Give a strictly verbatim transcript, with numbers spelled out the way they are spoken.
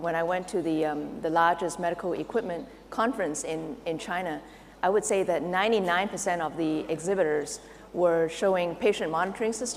when I went to the, um, the largest medical equipment conference in, in China, I would say that ninety-nine percent of the exhibitors were showing patient monitoring systems.